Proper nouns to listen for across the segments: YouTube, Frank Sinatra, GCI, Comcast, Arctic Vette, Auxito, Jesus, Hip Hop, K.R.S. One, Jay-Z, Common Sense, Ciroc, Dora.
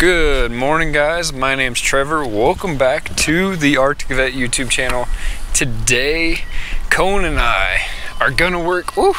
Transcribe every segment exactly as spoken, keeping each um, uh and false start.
Good morning, guys. My name's Trevor. Welcome back to the Arctic Vette YouTube channel. Today, Cone and I are gonna work woo,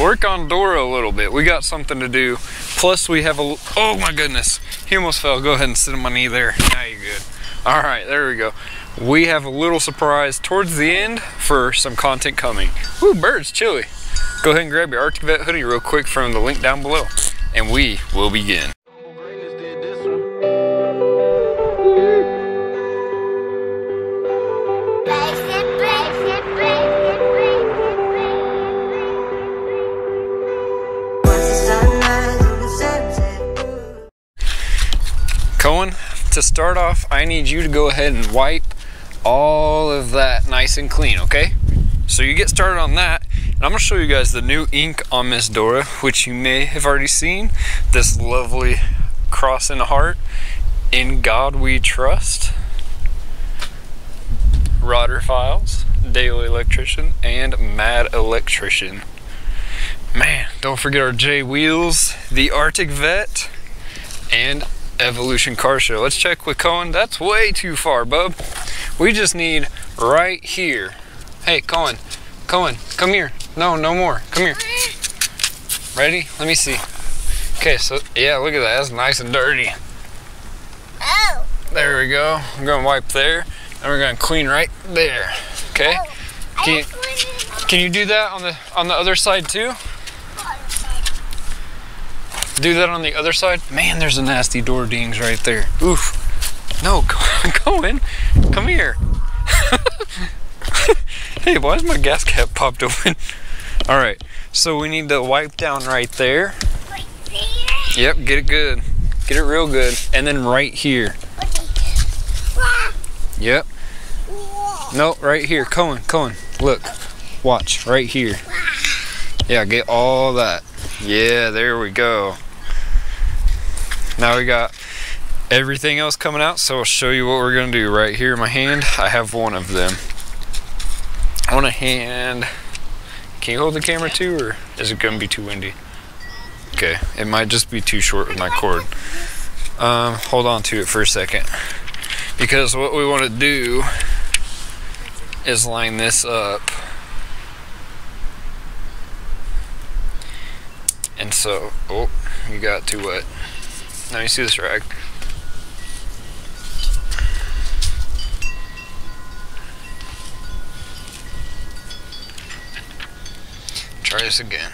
work on Dora a little bit. We got something to do. Plus, we have a oh my goodness, he almost fell. Go ahead and sit on my knee there. Now you're good. All right, there we go. We have a little surprise towards the end for some content coming. Woo, bird's chilly. Go ahead and grab your Arctic Vette hoodie real quick from the link down below, and we will begin. Cohen, to start off, I need you to go ahead and wipe all of that nice and clean, okay? So you get started on that, and I'm gonna show you guys the new ink on Miss Dora, which you may have already seen. This lovely cross in the heart, In God We Trust, Rotter Files, Daily Electrician, and Mad Electrician. Man, don't forget our J Wheels, the Arctic Vette, and Evolution Car Show. Let's check with Cohen. That's way too far, bub. We just need right here. Hey, Cohen, Cohen, come here. No, no more. Come here. Ready? Let me see. Okay, so yeah, look at that. That's nice and dirty. Oh. There we go. I'm gonna wipe there, and we're gonna clean right there. Okay. Oh, can, you, can you do that on the on the other side too? Do that on the other side. Man, there's a nasty door dings right there. Oof. No, Cohen, come here. Hey, why is my gas cap popped open? All right, so we need to wipe down right there. Right there? Yep, get it good. Get it real good. And then right here. Yep. No, right here. Cohen, Cohen, look. Watch, right here. Yeah, get all that. Yeah, there we go. Now we got everything else coming out, so I'll show you what we're gonna do. Right here in my hand, I have one of them. I wanna hand, can you hold the camera too, or is it gonna be too windy? Okay, it might just be too short with my cord. Um, hold on to it for a second, because what we wanna do is line this up. And so, oh, you got too wet. Now you see this rag. Try this again.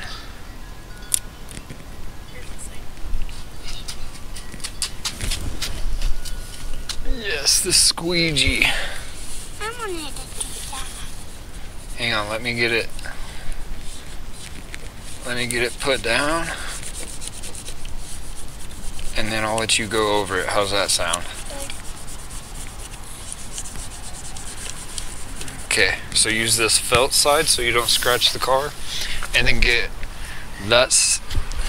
Yes, the squeegee. I wanted to do that. Hang on, let me get it. Let me get it put down, and then I'll let you go over it. How's that sound? Okay, so use this felt side so you don't scratch the car, and then get that's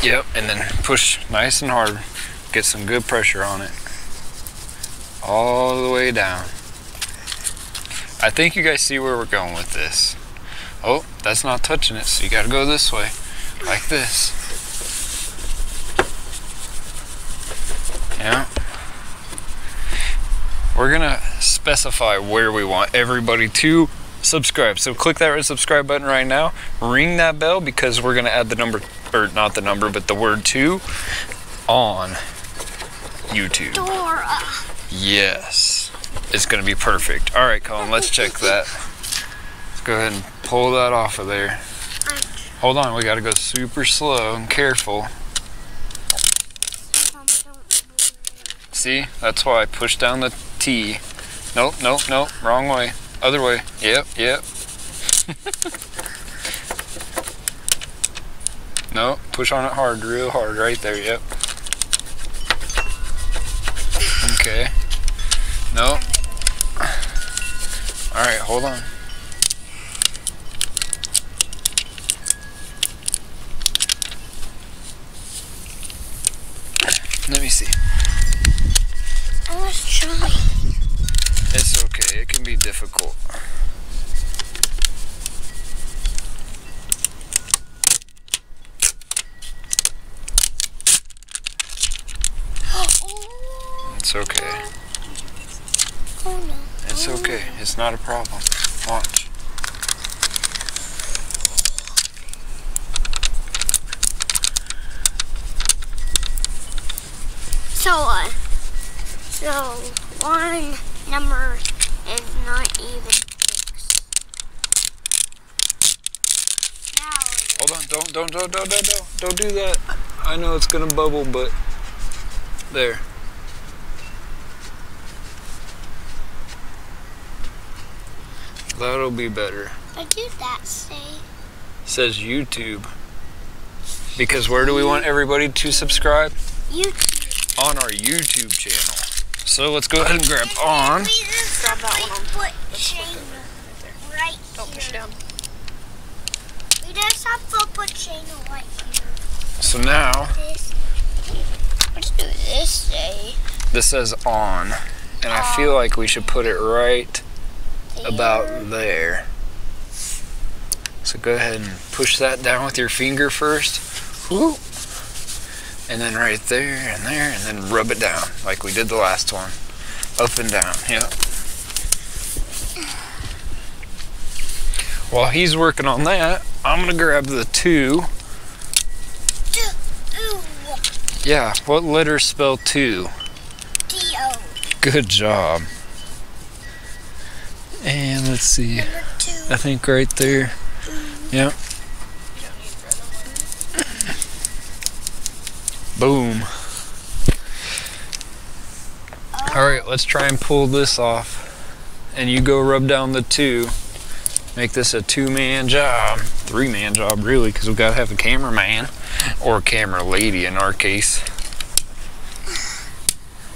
yep, and then push nice and hard. Get some good pressure on it all the way down. I think you guys see where we're going with this. Oh, that's not touching it, so you gotta go this way. Like this. Yeah. We're gonna specify where we want everybody to subscribe. So click that red subscribe button right now. Ring that bell because we're gonna add the number, or not the number, but the word two on YouTube. Dora. Yes. It's gonna be perfect. All right, Colin, let's check that. Let's go ahead and pull that off of there. Hold on, we gotta go super slow and careful. See, that's why I pushed down the T. Nope, nope, nope, wrong way. Other way, yep, yep. Nope, push on it hard, real hard, right there, yep. Okay, nope. All right, hold on. Let me see. I was trying. It's okay. It can be difficult. It's okay. It's okay. It's not a problem. Watch. So, uh, so one number is not even six. Now hold on! Don't, don't, don't, don't, don't, don't, don't do that. I know it's gonna bubble, but there. That'll be better. What does that say? It says YouTube. Because where do we want everybody to subscribe? YouTube. On our YouTube channel. So let's go ahead and grab on. Grab that one on. Put Shane right here. Don't push down. We just have to put Shane right here. So now, let's do this day. This says on. And I feel like we should put it right about there. So go ahead and push that down with your finger first. Whoop. And then right there and there, and then rub it down like we did the last one. Up and down. Yep. While he's working on that, I'm gonna grab the two. Yeah, what letters spell two? D O. Good job. And let's see, I think right there, mm-hmm. Yep. Boom. Oh. All right, let's try and pull this off. And you go rub down the two. Make this a two-man job, three-man job really, because we've got to have a cameraman or a camera lady in our case.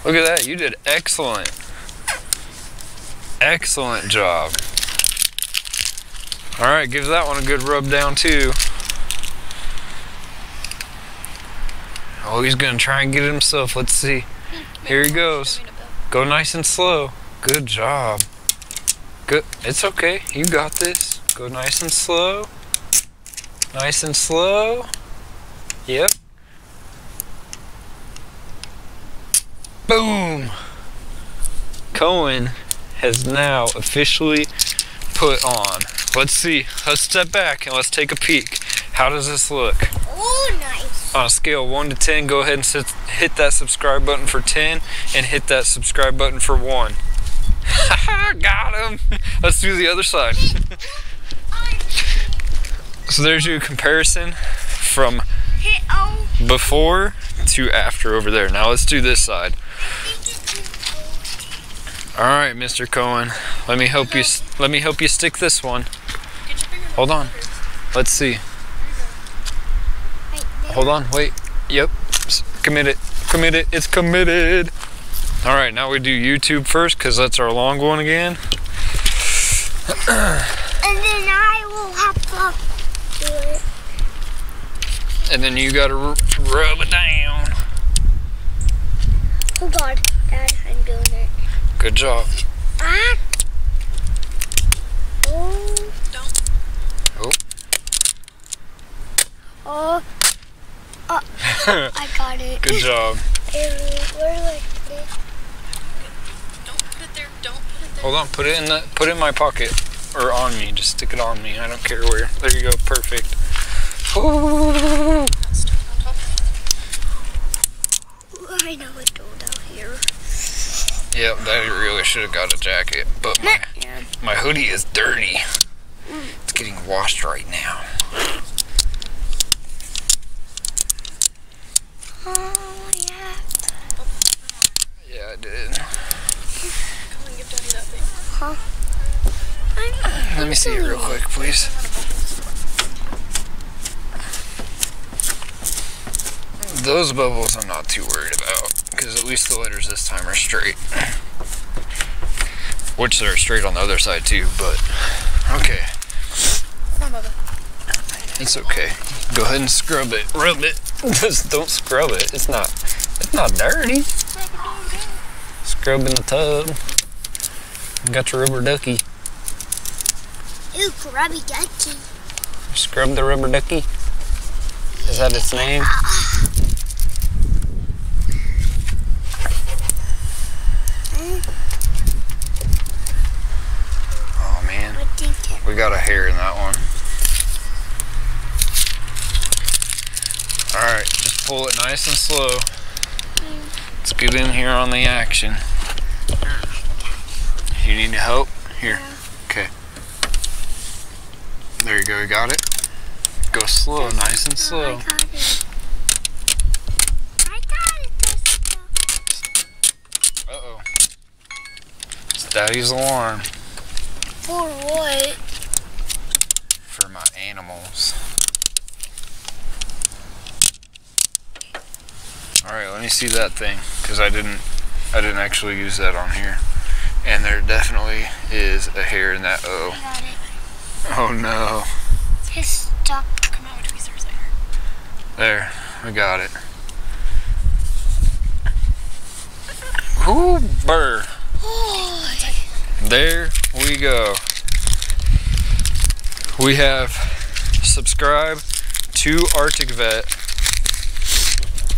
Look at that, you did excellent. Excellent job. All right, give that one a good rub down too. Oh, he's gonna try and get it himself. Let's see. Here he goes. Go nice and slow. Good job. Good. It's okay. You got this. Go nice and slow. Nice and slow. Yep. Boom. Cohen has now officially put on. Let's see. Let's step back and let's take a peek. How does this look? Oh, nice. On a scale of one to ten, go ahead and hit that subscribe button for ten and hit that subscribe button for one. Haha, got him. Let's do the other side. So there's your comparison from before to after over there. Now let's do this side. All right, Mister Cohen. Let me help you. Let me help you stick this one. Hold on. Let's see. Hold on. Wait. Yep. Commit it. Commit it. It's committed. All right. Now we do YouTube first because that's our long one again. And then I will have to do it. And then you gotta rub it down. Hold on, Dad. I'm doing it. Good job. Ah. Oh. Don't. Oh. Oh. Oh. I got it. Good job. We're like this. Don't put it there. Don't put it there. Hold on. Put it in the. Put it in my pocket or on me. Just stick it on me. I don't care where. There you go. Perfect. Oh. I know it all down here. Yep, that really should have got a jacket, but my, yeah. my hoodie is dirty. Mm. It's getting washed right now. Oh, yeah. Yeah, I did. Come on, give Daddy that thing. Huh? I'm, Let I'm me see it real quick, please. Those bubbles I'm not too worried about, because at least the letters this time are straight. Which they're straight on the other side too, but okay. It's okay. Go ahead and scrub it. Rub it. Just don't scrub it. It's not it's not dirty. Scrub in the tub. Got your rubber ducky. Ooh, grubby ducky. Scrub the rubber ducky. Is that its name? We got a hair in that one. Alright, just pull it nice and slow. Let's get in here on the action. You need help? Here. Okay. There you go, you got it. Go slow, nice and slow. Uh-oh. It's Daddy's alarm. For what? For my animals. Alright, let me see that thing, because I didn't I didn't actually use that on here. And there definitely is a hair in that O. I got it. Oh no. His stop no tweezers there. There, I got it. Ooh, burr. There we go. We have subscribed to Arctic Vette.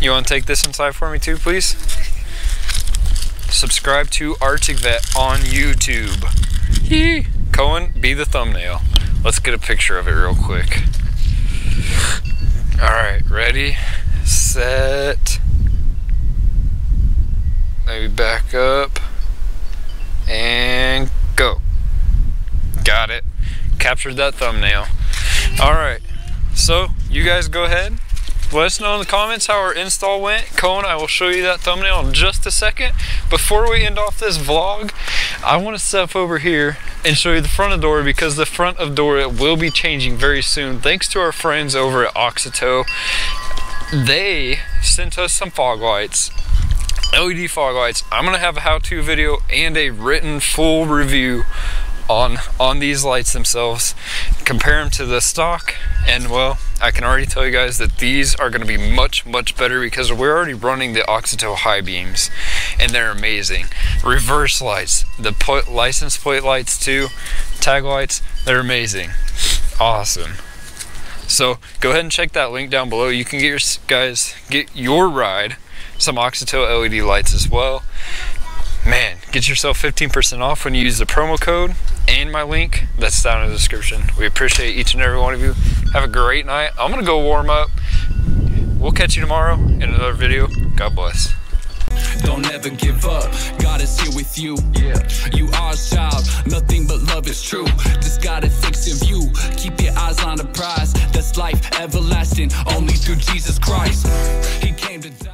You want to take this inside for me too, please? Subscribe to Arctic Vette on YouTube. Yee. Cohen, be the thumbnail. Let's get a picture of it real quick. All right, ready, set. Maybe back up. And go. Got it. Captured that thumbnail. Alright. So, you guys go ahead. Let us know in the comments how our install went. Cohen, I will show you that thumbnail in just a second. Before we end off this vlog, I want to step up over here and show you the front of Dora, because the front of Dora will be changing very soon. Thanks to our friends over at Auxito. They sent us some fog lights. L E D fog lights. I'm gonna have a how-to video and a written full review on on these lights themselves. Compare them to the stock, and well, I can already tell you guys that these are gonna be much, much better, because we're already running the Auxito high beams, and they're amazing. Reverse lights, the put license plate lights too, tag lights, they're amazing. Awesome. So go ahead and check that link down below. You can get your guys get your ride some Auxito L E D lights as well. Man, get yourself fifteen percent off when you use the promo code and my link that's down in the description. We appreciate each and every one of you. Have a great night. I'm gonna go warm up. We'll catch you tomorrow in another video. God bless. Don't ever give up. God is here with you. Yeah, you are a child. Nothing but love is true. Just gotta fix your view. Keep your eyes on the prize. That's life everlasting, only through Jesus Christ. He came to die.